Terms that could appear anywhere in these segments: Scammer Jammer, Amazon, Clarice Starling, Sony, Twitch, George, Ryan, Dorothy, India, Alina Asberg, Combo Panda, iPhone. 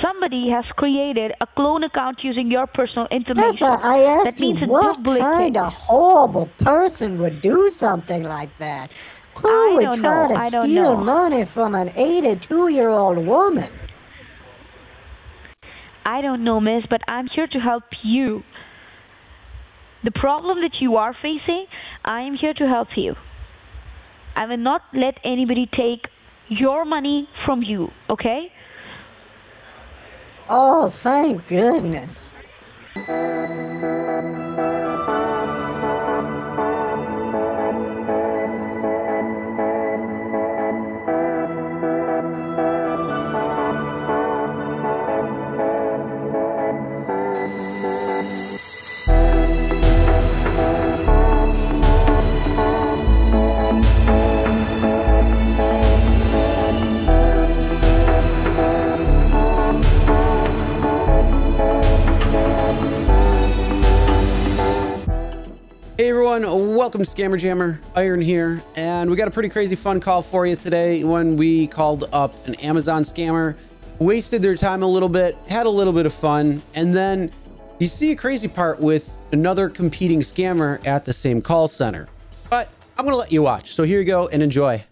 somebody has created a clone account using your personal information. Yes, I asked you what kind of horrible person would do something like that. Who would try to steal money from an 82-year-old woman? I don't know, miss, but I'm here to help you. The problem that you are facing, I am here to help you. I will not let anybody take your money from you, okay? Oh, thank goodness. Hey everyone, welcome to Scammer Jammer. Iron here, and we got a pretty crazy fun call for you today. When we called up an Amazon scammer, wasted their time a little bit, had a little bit of fun, and then you see a crazy part with another competing scammer at the same call center. But I'm gonna let you watch, so here you go and enjoy.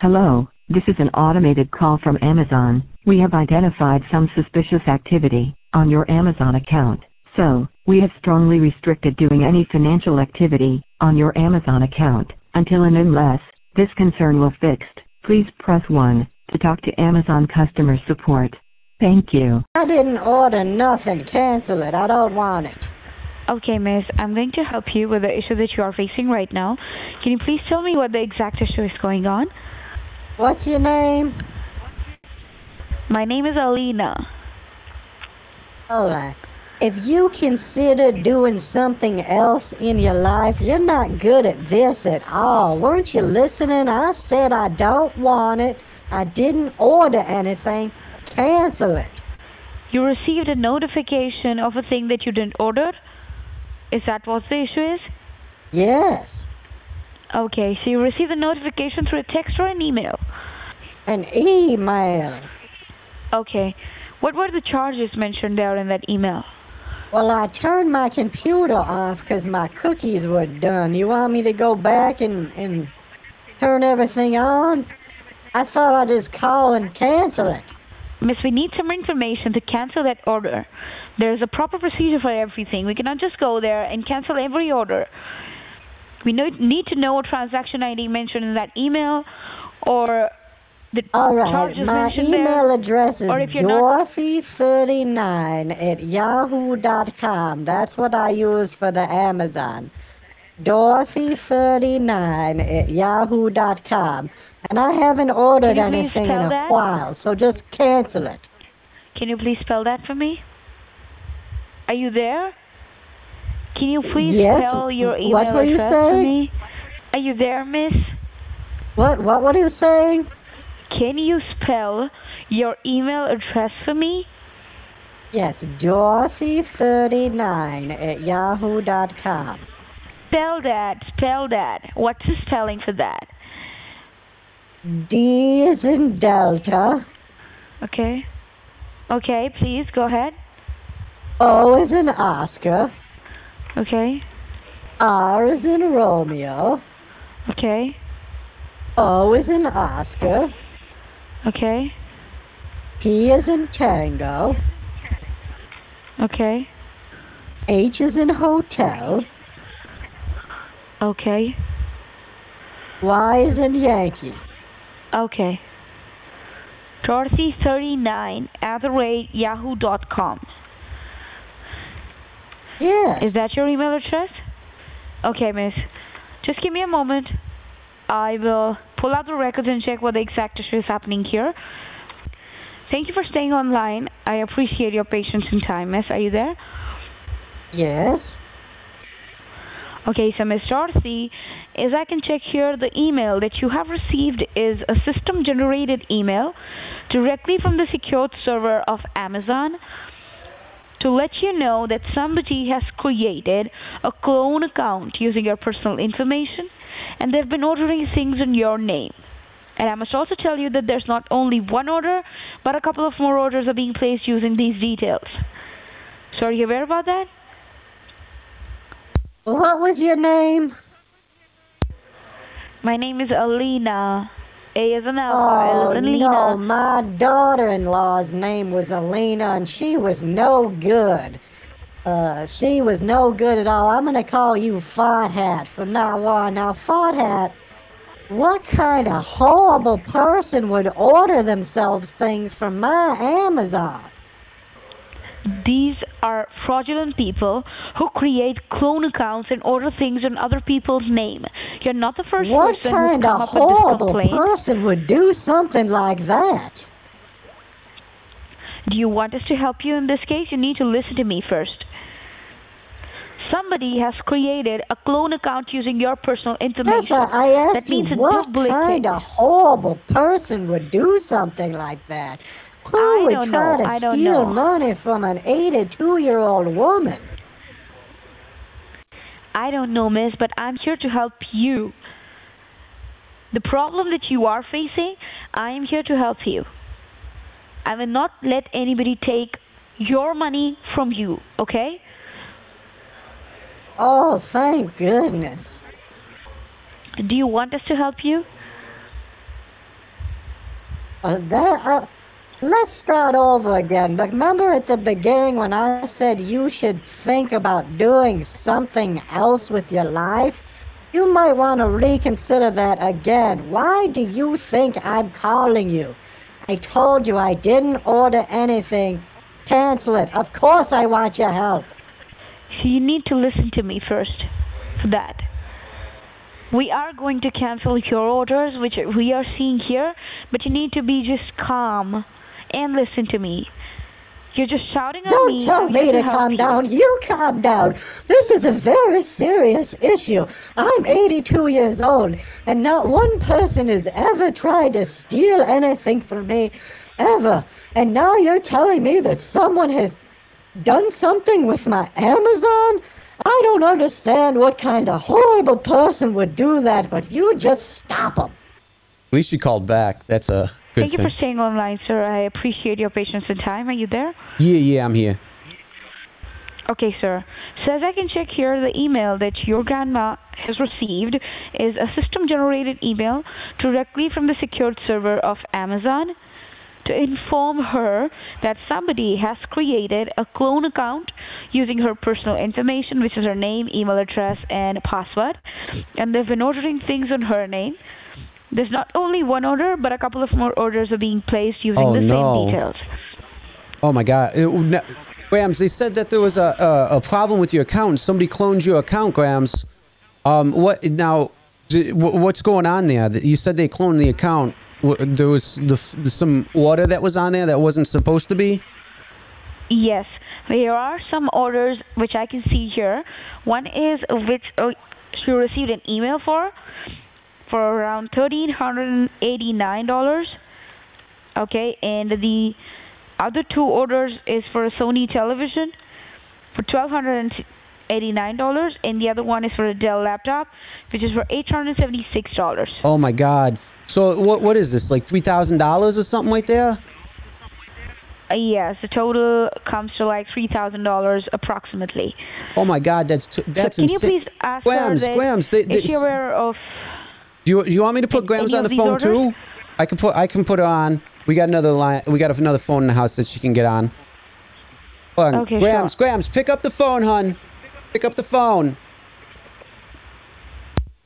Hello, this is an automated call from Amazon. We have identified some suspicious activity on your Amazon account. So, we have strongly restricted doing any financial activity on your Amazon account until and unless this concern will fixed. Please press 1 to talk to Amazon customer support. Thank you. I didn't order nothing. Cancel it. I don't want it. Okay, miss. I'm going to help you with the issue that you are facing right now. Can you please tell me what the exact issue is going on? What's your name? My name is Alina. All right. If you consider doing something else in your life, you're not good at this at all. Weren't you listening? I said I don't want it. I didn't order anything. Cancel it. You received a notification of a thing that you didn't order? Is that what the issue is? Yes. Okay, so you received a notification through a text or an email? An email. Okay. What were the charges mentioned there in that email? Well, I turned my computer off because my cookies were done. You want me to go back and turn everything on? I thought I'd just call and cancel it. Miss, we need some information to cancel that order. There's a proper procedure for everything. We cannot just go there and cancel every order. We need to know what transaction ID mentioned in that email or... All right, my email address is dorothy39@yahoo.com. That's what I use for the Amazon. dorothy39@yahoo.com. And I haven't ordered anything in a while, so just cancel it. Can you please spell that for me? Are you there? Can you please spell your email address for me? Are you there, miss? What were you saying? Can you spell your email address for me? Yes, dorothy39@yahoo.com. Spell that, spell that. What's the spelling for that? D is in Delta. Okay. Okay, please, go ahead. O is in Oscar. Okay. R is in Romeo. Okay. O is in Oscar. Okay. P is in Tango. Okay. H is in Hotel. Okay. Y is in Yankee. Okay. dorothy39@yahoo.com. Yes. Is that your email address? Okay, miss. Just give me a moment. I will pull out the records and check what the exact issue is happening here. Thank you for staying online. I appreciate your patience and time, miss. Are you there? Yes. Okay, so Miss Dorothy, as I can check here, the email that you have received is a system-generated email directly from the secured server of Amazon to let you know that somebody has created a clone account using your personal information, and they've been ordering things in your name. And I must also tell you that there's not only one order, but a couple of more orders are being placed using these details. So are you aware about that? What was your name? My name is Alina. A as an alpha, L as in Lena. No, my daughter-in-law's name was Alina, and she was no good. She was no good at all. I'm gonna call you Fart Hat from now on. Now, Fart Hat, what kind of horrible person would order themselves things from my Amazon? These are fraudulent people who create clone accounts and order things in other people's name. You're not the first person who's come up with this complaint. What kind of horrible person would do something like that? Do you want us to help you in this case? You need to listen to me first. Somebody has created a clone account using your personal information. Yes, I asked you what kind of horrible person would do something like that. Who would try to steal money from an 82-year-old woman? I don't know, miss, but I'm here to help you. The problem that you are facing, I am here to help you. I will not let anybody take your money from you, okay? Oh, thank goodness. Do you want us to help you? Let's start over again. Remember at the beginning when I said you should think about doing something else with your life? You might want to reconsider that again. Why do you think I'm calling you? I told you I didn't order anything. Cancel it. Of course I want your help. So you need to listen to me first for that. We are going to cancel your orders, which we are seeing here, but you need to be just calm. And listen to me. You're just shouting at me. Don't tell me to calm down. You calm down. This is a very serious issue. I'm 82 years old, and not one person has ever tried to steal anything from me, ever. And now you're telling me that someone has done something with my Amazon? I don't understand what kind of horrible person would do that, but you just stop them. At least you called back. That's a... Good Thank thing. You for staying online, sir. I appreciate your patience and time. Are you there? Yeah, I'm here. Okay, sir. So as I can check here, the email that your grandma has received is a system-generated email directly from the secured server of Amazon to inform her that somebody has created a clone account using her personal information, which is her name, email address, and password, and they've been ordering things on her name. There's not only one order, but a couple of more orders are being placed using the same details. Oh, my God. Grams, they said that there was a problem with your account. Somebody cloned your account, Grams. What's going on there? You said they cloned the account. There was some order that was on there that wasn't supposed to be? Yes. There are some orders, which I can see here. One is which she received an email for around $1,389, okay, and the other two orders is for a Sony television for $1,289, and the other one is for a Dell laptop, which is for $876. Oh my God! So what is this, like $3,000 or something like that? Yes, the total comes to like $3,000 approximately. Oh my God, that's insane. Can you please ask if you're aware of? Do you want me to put Grams on the phone too? I can put her on. We got another line. We got another phone in the house that she can get on. Hold on. Okay, Grams, pick up the phone, hun. Pick up the phone.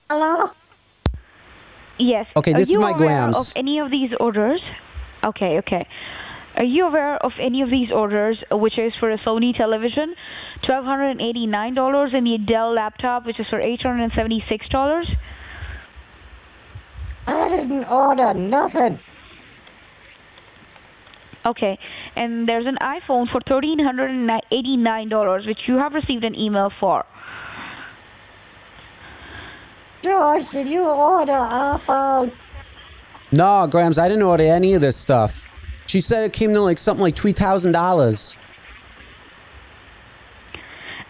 Hello. Yes. Okay, this is my Grams. Are you aware of any of these orders? Okay. Are you aware of any of these orders, which is for a Sony television, $1,289, and the Dell laptop, which is for $876? I didn't order nothing. Okay, and there's an iPhone for $1,389, which you have received an email for. George, did you order our phone? No, Grams, I didn't order any of this stuff. She said it came to like something like $3,000.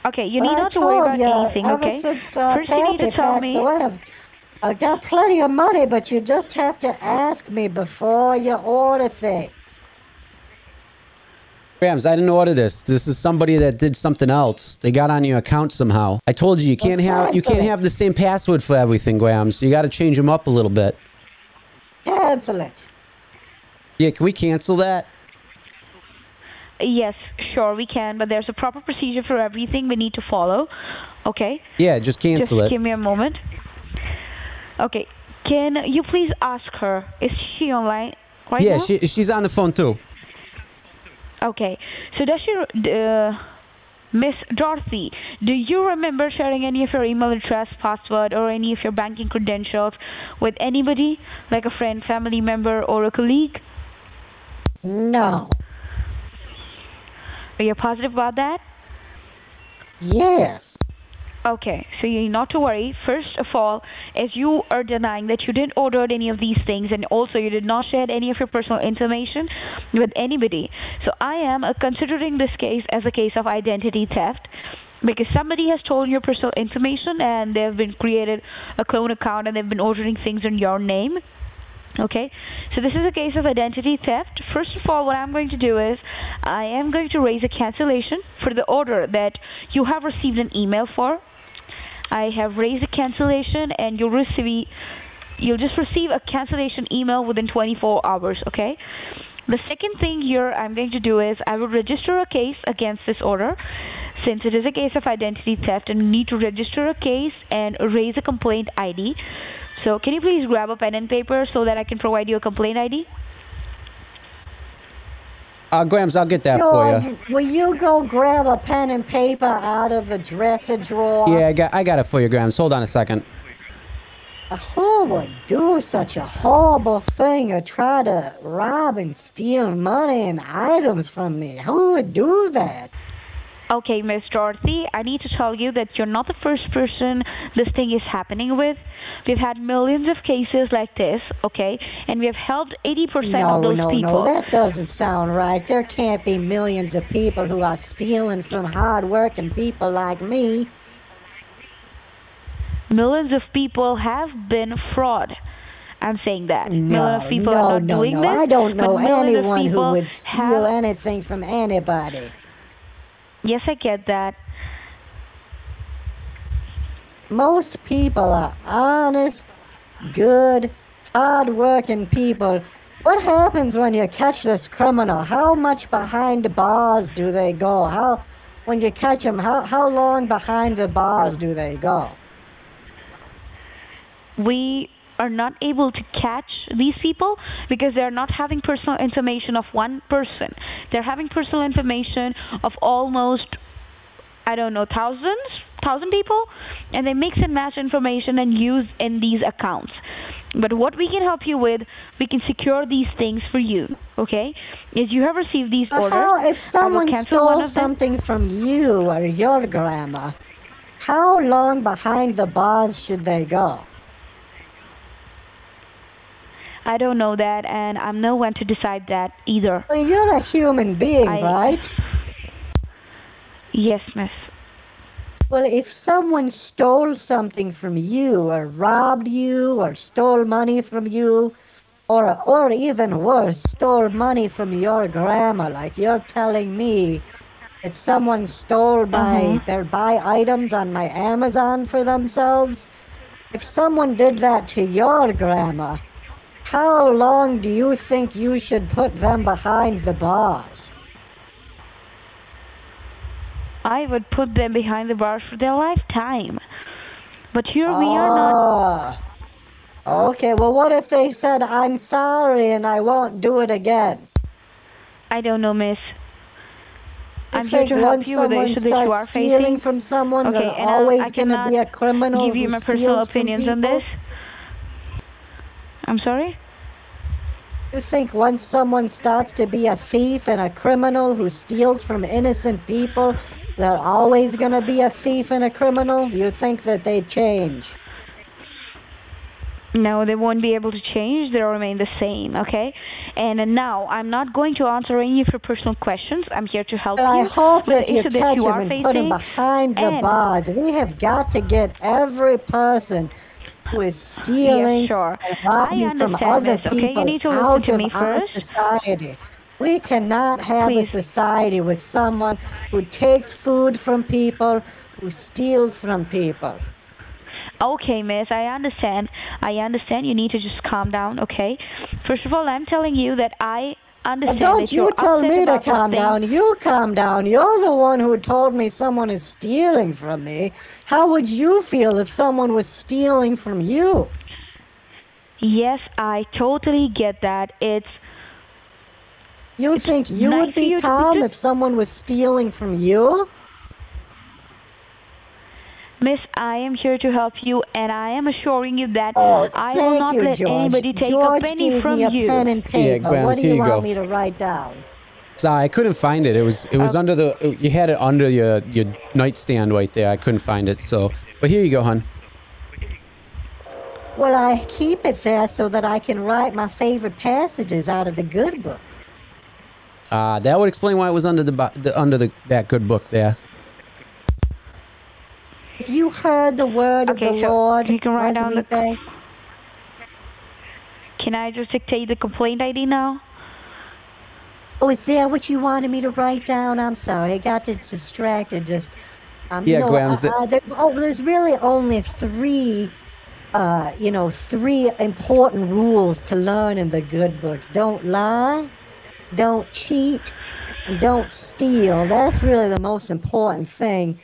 Okay, you need not to worry about anything, okay? First, you need to tell me. I got plenty of money, but you just have to ask me before you order things. Bams, I didn't order this. This is somebody that did something else. They got on your account somehow. I told you you can't have the same password for everything, Grams. So you got to change them up a little bit. Cancel it. Yeah, can we cancel that? Yes, sure we can, but there's a proper procedure for everything we need to follow. Okay? Yeah, just cancel it. Just give me a moment. Okay, can you please ask her? Is she online right now? Yeah, she's on the phone too. Okay, so does she, Miss Dorothy, do you remember sharing any of your email address, password, or any of your banking credentials with anybody, like a friend, family member, or a colleague? No. Are you positive about that? Yes. Okay, so you're not to worry. First of all, as you are denying that you didn't order any of these things, and also you did not share any of your personal information with anybody. So I am considering this case as a case of identity theft, because somebody has stolen your personal information and they've been created a clone account and they've been ordering things in your name. Okay, so this is a case of identity theft. First of all, what I'm going to do is I am going to raise a cancellation for the order that you have received an email for. I have raised a cancellation, and you'll just receive a cancellation email within 24 hours, okay? The second thing here I'm going to do is I will register a case against this order, since it is a case of identity theft and you need to register a case and raise a complaint ID. So can you please grab a pen and paper so that I can provide you a complaint ID? Grams, I'll get that for you. Will you go grab a pen and paper out of the dresser drawer? Yeah, I got it for you, Grams. Hold on a second. Who would do such a horrible thing or try to rob and steal money and items from me? Who would do that? Okay, Miss Dorothy, I need to tell you that you're not the first person this thing is happening with. We've had millions of cases like this, okay? And we have helped 80% of those people. No, that doesn't sound right. There can't be millions of people who are stealing from hard-working people like me. Millions of people have been fraud. I'm saying that. No, millions of people are not doing this. I don't know anyone who would steal anything from anybody. Yes, I get that. Most people are honest, good, hard-working people. What happens when you catch this criminal? How much behind the bars do they go? When you catch them, how long behind the bars do they go? We are not able to catch these people because they're not having personal information of one person. They're having personal information of almost, I don't know, thousand people, and they mix and match information and use in these accounts. But what we can help you with, we can secure these things for you, okay? If you have received these orders... If someone stole something from you or your grandma, how long behind the bars should they go? I don't know that, and I'm no one to decide that either. Well, you're a human being, right? Yes, miss. Well, if someone stole something from you, or robbed you, or stole money from you, or even worse, stole money from your grandma, like you're telling me that someone stole their items on my Amazon for themselves, if someone did that to your grandma, how long do you think you should put them behind the bars? I would put them behind the bars for their lifetime. But here we are not... Okay, well, what if they said, I'm sorry and I won't do it again? I don't know, miss. I'm here to help you with the issue that you are facing. Stealing from someone, okay, they're always going to be a criminal who steals from people? Give you my personal opinions on this. I'm sorry? You think once someone starts to be a thief and a criminal who steals from innocent people, they're always going to be a thief and a criminal? Do you think that they change? No, they won't be able to change. They'll remain the same, okay? And now, I'm not going to answer any of your personal questions. I'm here to help you. I hope that you catch them and put them behind the bars. We have got to get every person who is stealing and robbing from other people out of our society. We cannot have a society with someone who takes food from people, who steals from people. Okay, miss, I understand. I understand. You need to just calm down, okay? First of all, I'm telling you that I understand. Don't you tell me to calm down. You calm down. You're the one who told me someone is stealing from me. How would you feel if someone was stealing from you? Yes, I totally get that. You think you would be calm if someone was stealing from you? Miss, I am here to help you, and I am assuring you that I will not let anybody take a penny from you. Yeah, Graham, what do you want me to write down? Sorry, I couldn't find it. It was under the. You had it under your nightstand right there. I couldn't find it. So, but here you go, hon. Well, I keep it there so that I can write my favorite passages out of the good book. That would explain why it was under that good book there. If you heard the word of the Lord, you can write down the thing. Can I just dictate the complaint ID now? Oh, is there what you wanted me to write down? I'm sorry, I got distracted. Just yeah, you know, there's really only three, you know, three important rules to learn in the good book: don't lie, don't cheat, and don't steal. That's really the most important thing.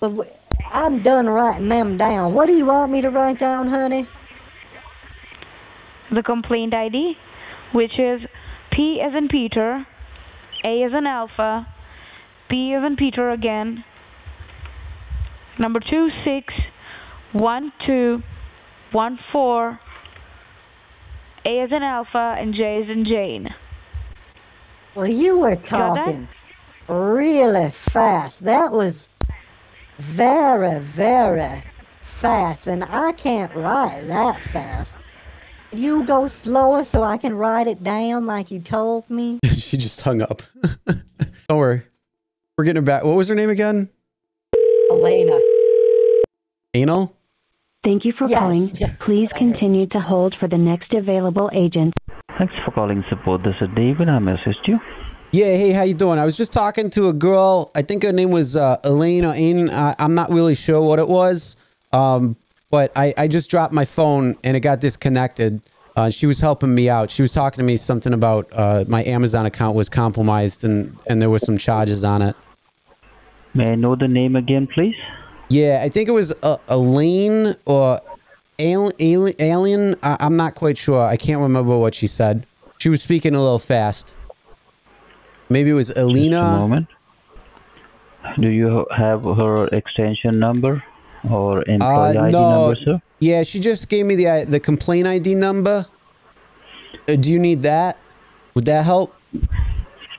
But I'm done writing them down. What do you want me to write down, honey? The complaint ID, which is P as in Peter, A as in Alpha, P as in Peter again, number 261214, A as in Alpha, and J as in Jane. Well, you were talking really fast. That was very, very fast, and I can't write that fast. You go slower so I can write it down like you told me. She just hung up. Don't worry. We're getting her back. What was her name again? Alina. Anal? Thank you for calling. Please continue to hold for the next available agent. Thanks for calling support. This is Dave, and I messaged you. Yeah, hey, how you doing? I was just talking to a girl. I think her name was Alina. I'm not really sure what it was, but I just dropped my phone and it got disconnected. She was helping me out. She was talking to me something about my Amazon account was compromised and there were some charges on it. May I know the name again, please? Yeah, I think it was Alina or Alien. I'm not quite sure. I can't remember what she said. She was speaking a little fast. Maybe it was Alina. Just a moment. Do you have her extension number or employee ID number, sir? Yeah, she just gave me the complaint ID number. Do you need that? Would that help?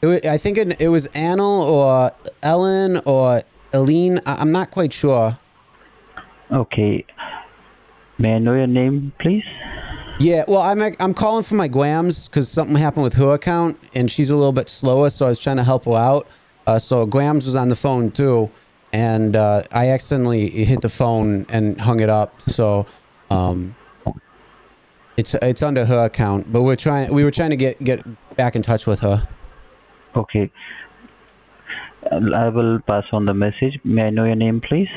I think it was Anil or Ellen or Aline. I'm not quite sure. Okay. May I know your name, please? Yeah, well, I'm calling for my Grams because something happened with her account and she's a little bit slower, so I was trying to help her out. So Grams was on the phone too, and I accidentally hit the phone and hung it up. So it's under her account, but we were trying to get back in touch with her. Okay, I will pass on the message. May I know your name, please?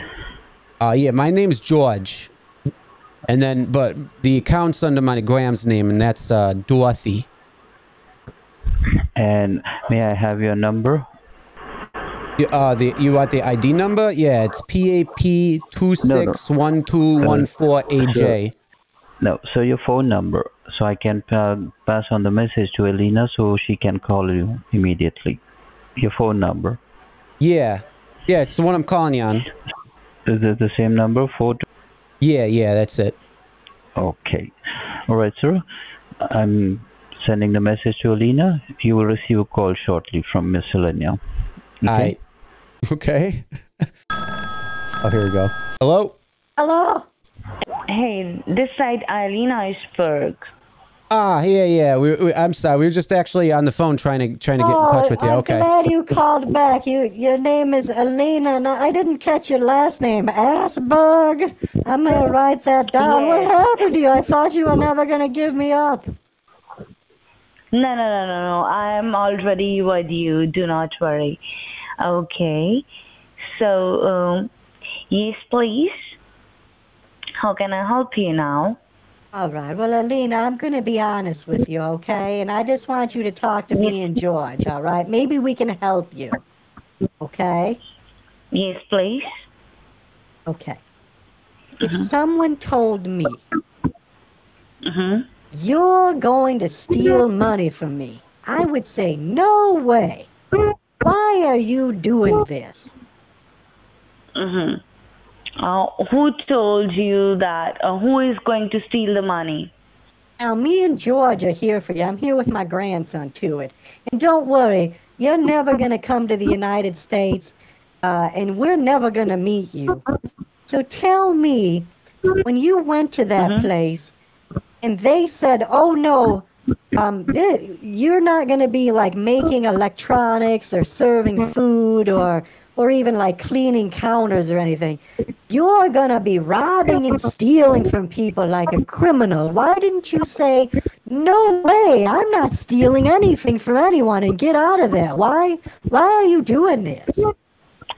Yeah, my name's George. And then, but the account's under my Graham's name, and that's Dorothy. And may I have your number? You want the ID number? Yeah, it's PAP261214AJ. No, so your phone number, so I can pass on the message to Alina so she can call you immediately. Your phone number. Yeah, yeah, it's the one I'm calling you on. Is it the same number? Yeah, yeah, that's it. Okay. All right, sir. I'm sending the message to Alina. You will receive a call shortly from Miss Alina. Okay? Okay. Oh, here we go. Hello? Hello. Hey, this side, Alina Asberg. Ah, yeah, yeah. I'm sorry. We were just actually on the phone trying to get in touch with you. Okay. I'm glad you called back. Your name is Alina. Now, I didn't catch your last name, Asberg. I'm gonna write that down. Yes. What happened to you? I thought you were never gonna give me up. No. I'm already with you. Do not worry. Okay. So, yes, please. How can I help you now? All right. Well, Alina, I'm going to be honest with you, okay? And I just want you to talk to me and George, all right? Maybe we can help you, okay? Yes, please. Okay. If someone told me, you're going to steal money from me, I would say, no way. Why are you doing this? Who told you that? Who is going to steal the money? Now, me and George are here for you. I'm here with my grandson, too. And don't worry, you're never going to come to the United States, and we're never going to meet you. So tell me, when you went to that place, and they said, oh, no, you're not going to be, like, making electronics or serving food or even like cleaning counters or anything. You're gonna be robbing and stealing from people like a criminal. Why didn't you say, no way, I'm not stealing anything from anyone, and get out of there? Why are you doing this?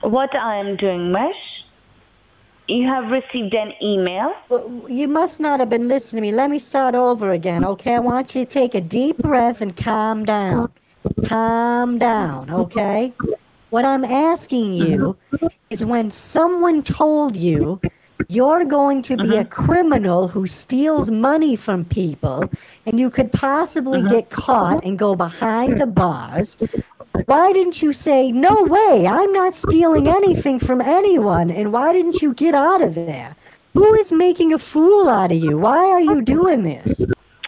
What I am doing, Mesh? You have received an email. You must not have been listening to me. Let me start over again, okay? I want you to take a deep breath and calm down. Calm down, okay? What I'm asking you is, when someone told you you're going to be a criminal who steals money from people and you could possibly get caught and go behind the bars, why didn't you say, no way, I'm not stealing anything from anyone, and why didn't you get out of there? Who is making a fool out of you? Why are you doing this?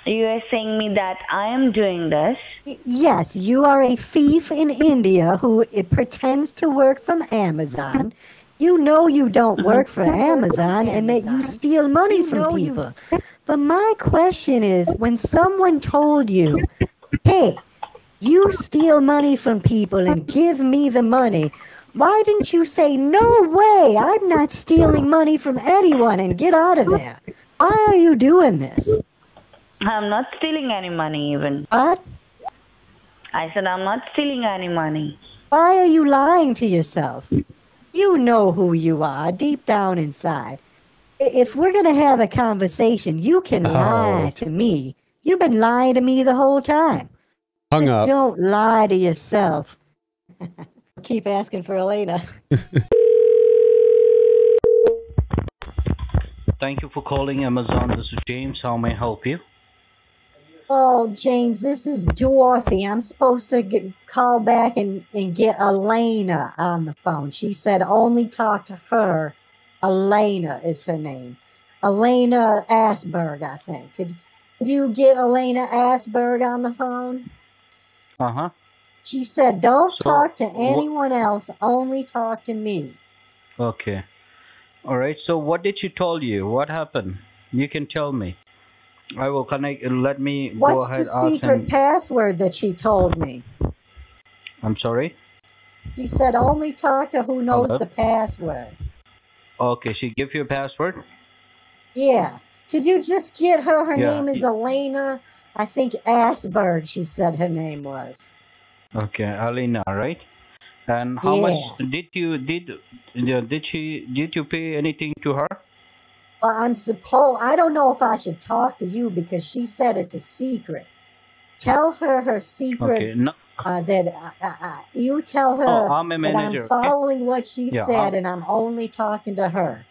You are saying me that I am doing this? Yes, you are a thief in India who pretends to work from Amazon. You know you don't work for Amazon and that you steal money from people. But my question is, when someone told you, hey, you steal money from people and give me the money, why didn't you say, no way, I'm not stealing money from anyone, and get out of there? Why are you doing this? I'm not stealing any money even. What? I said I'm not stealing any money. Why are you lying to yourself? You know who you are deep down inside. If we're going to have a conversation, you can lie to me. You've been lying to me the whole time. Hung up. Don't lie to yourself. Keep asking for Alina. Thank you for calling Amazon. This is James. How may I help you? Oh, James, this is Dorothy. I'm supposed to call back and get Alina on the phone. She said only talk to her. Alina is her name. Alina Asberg, I think. Could you get Alina Asberg on the phone? Uh-huh. She said don't talk to anyone else, only talk to me. Okay. All right. So what did she tell you? What happened? You can tell me. I will connect and let me go ahead. What's the secret password that she told me? I'm sorry? She said only talk to who knows the password. Okay, she gave you a password? Yeah. Could you just get her? Her name is Alina, I think, Asberg, she said her name was. Okay, Alina, right? And how much did you pay anything to her? Well, I don't know if I should talk to you because she said it's a secret. Tell her her secret. Okay, no. You tell her I'm a manager, that I'm following what she said and I'm only talking to her.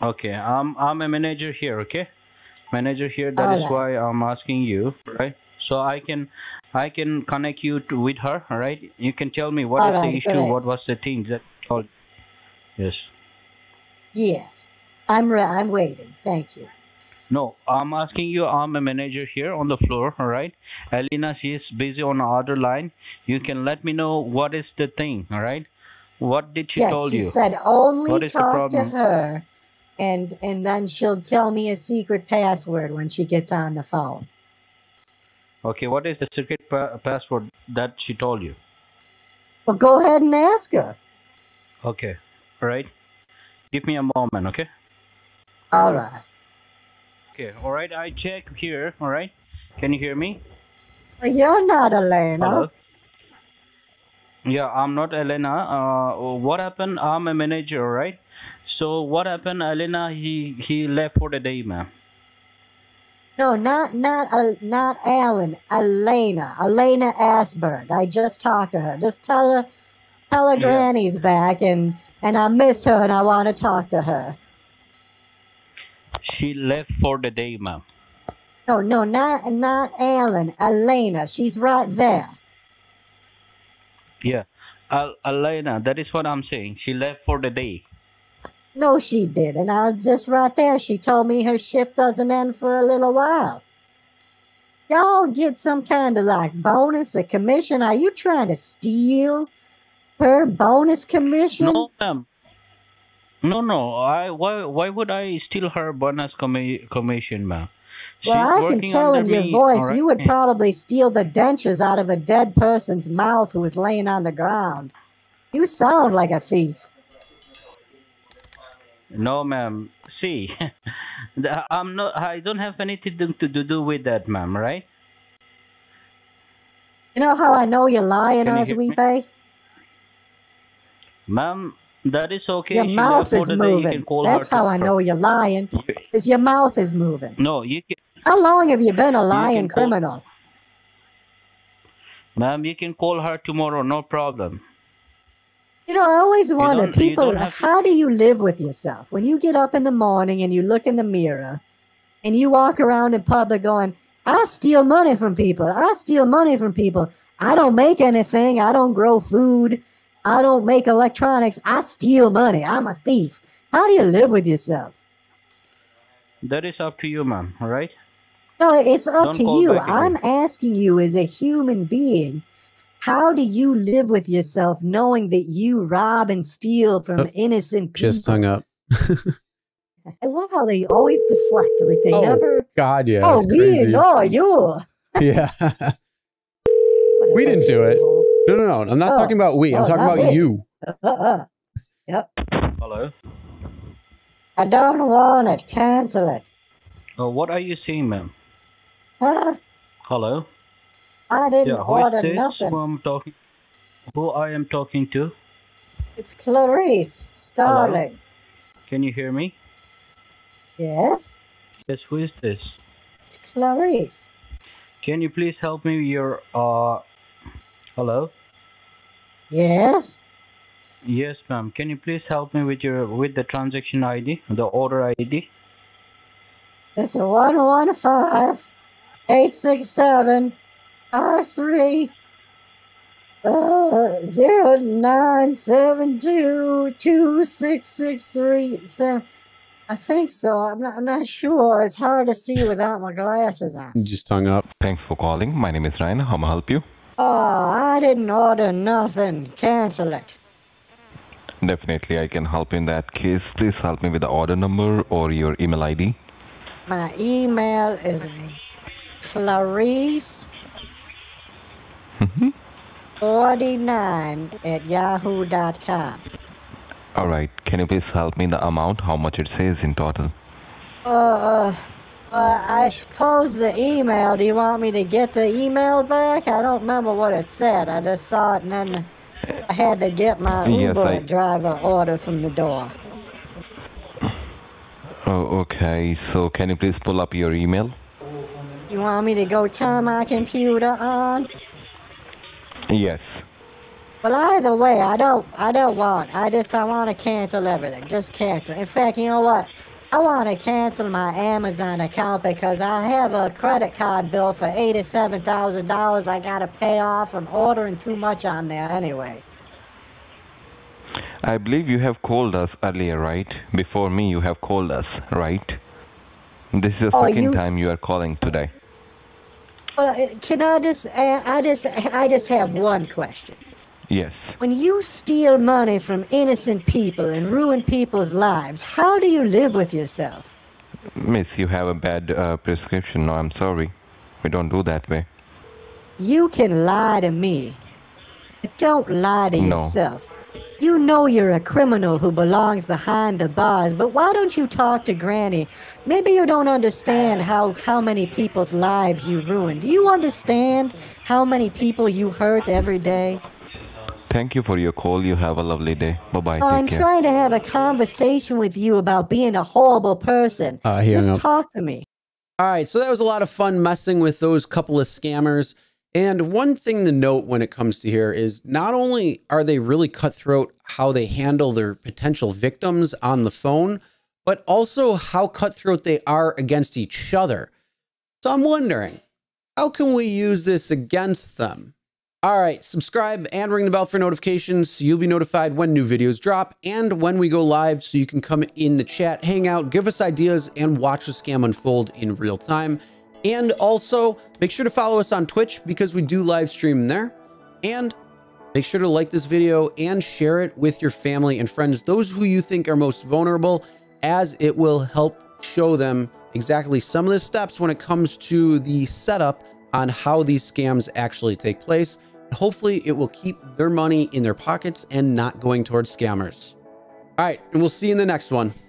Okay, I'm a manager here, okay? Manager here, that is why I'm asking you, right? So I can connect you with her, all right? You can tell me what was the issue, what was the thing that told you. Yes. Yes. I'm waiting. Thank you. No, I'm asking you, I'm a manager here on the floor, all right? Alina, she is busy on the other line. You can let me know what is the thing, all right? What did she tell you? She said only talk to her And then she'll tell me a secret password when she gets on the phone. Okay, what is the secret password that she told you? Well, go ahead and ask her. Okay, all right. Give me a moment, okay? All right. Okay, all right, I check here, all right? Can you hear me? You're not Alina. Hello? Yeah, I'm not Alina. What happened? I'm a manager, all right? So what happened, Alina? He left for the day, ma'am. No, not Alan. Alina. Alina Asberg. I just talked to her. Just tell her Granny's back, and I miss her, and I want to talk to her. She left for the day, ma'am. No, no, not Alan. Alina. She's right there. Yeah, Alina. That is what I'm saying. She left for the day. No, she didn't. I was just right there. She told me her shift doesn't end for a little while. Y'all get some kind of, like, bonus or commission. Are you trying to steal her bonus commission? No, ma'am. No, no. Why would I steal her bonus commission, ma'am? Well, I can tell in your voice, you would probably steal the dentures out of a dead person's mouth who was laying on the ground. You sound like a thief. No, ma'am. See, I'm not. I don't have anything to do with that, ma'am. Right? You know how I know you're lying, Oswepe? Ma'am, that is okay. Your mouth is moving. That's how I know you're lying. Is your mouth is moving? No, you. Can, how long have you been a lying criminal? Ma'am, you can call her tomorrow. No problem. You know, I always wonder, people, how do you live with yourself? When you get up in the morning and you look in the mirror and you walk around in public going, I steal money from people. I steal money from people. I don't make anything. I don't grow food. I don't make electronics. I steal money. I'm a thief. How do you live with yourself? That is up to you, ma'am, all right? No, it's up to you. I'm asking you as a human being. How do you live with yourself knowing that you rob and steal from innocent people? Just hung up. I love how they always deflect. Like they never... God, yeah. Oh, we ignore you. Yeah. We didn't do it. No, no, no. I'm not talking about we. I'm talking about you. Yep. Hello? I don't want it. Cancel it. Oh, what are you seeing, ma'am? Huh? Hello? I didn't order nothing. Who I am talking to? It's Clarice Starling. Hello? Can you hear me? Yes. Yes, who is this? It's Clarice. Can you please help me with your, hello? Yes. Yes, ma'am. Can you please help me with your, with the transaction ID, the order ID? It's a 115867. 309722663 7. I think so. I'm not sure. It's hard to see without my glasses on. You just hung up. Thanks for calling. My name is Ryan. How may I help you? Oh, I didn't order nothing. Cancel it. Definitely, I can help in that case. Please help me with the order number or your email ID. My email is Clarice. 49@yahoo.com. All right. Can you please help me the amount? How much it says in total? I closed the email. Do you want me to get the email back? I don't remember what it said. I just saw it and then I had to get my Uber driver order from the door. Oh, okay. So can you please pull up your email? You want me to go turn my computer on? Yes. Well, either way, I don't want. I want to cancel everything. Just cancel. In fact, you know what? I want to cancel my Amazon account because I have a credit card bill for $87,000 I got to pay off from ordering too much on there anyway. I believe you have called us earlier, right? Before me, you have called us, right? This is the second time you are calling today. Well, can I just have one question. Yes. When you steal money from innocent people and ruin people's lives, how do you live with yourself? Miss, you have a bad prescription. No, I'm sorry. We don't do that way. You can lie to me, but don't lie to yourself. You know you're a criminal who belongs behind the bars, but why don't you talk to Granny? Maybe you don't understand how many people's lives you ruin. Do you understand how many people you hurt every day? Thank you for your call. You have a lovely day. Bye-bye. I'm trying to have a conversation with you about being a horrible person. Just talk to me. All right, so that was a lot of fun messing with those couple of scammers. And one thing to note when it comes to here is not only are they really cutthroat how they handle their potential victims on the phone, but also how cutthroat they are against each other. So I'm wondering, how can we use this against them? All right, subscribe and ring the bell for notifications so you'll be notified when new videos drop and when we go live so you can come in the chat, hang out, give us ideas, and watch the scam unfold in real time. And also, make sure to follow us on Twitch because we do live stream there. And make sure to like this video and share it with your family and friends, those who you think are most vulnerable, as it will help show them exactly some of the steps when it comes to the setup on how these scams actually take place. Hopefully it will keep their money in their pockets and not going towards scammers. All right, and we'll see you in the next one.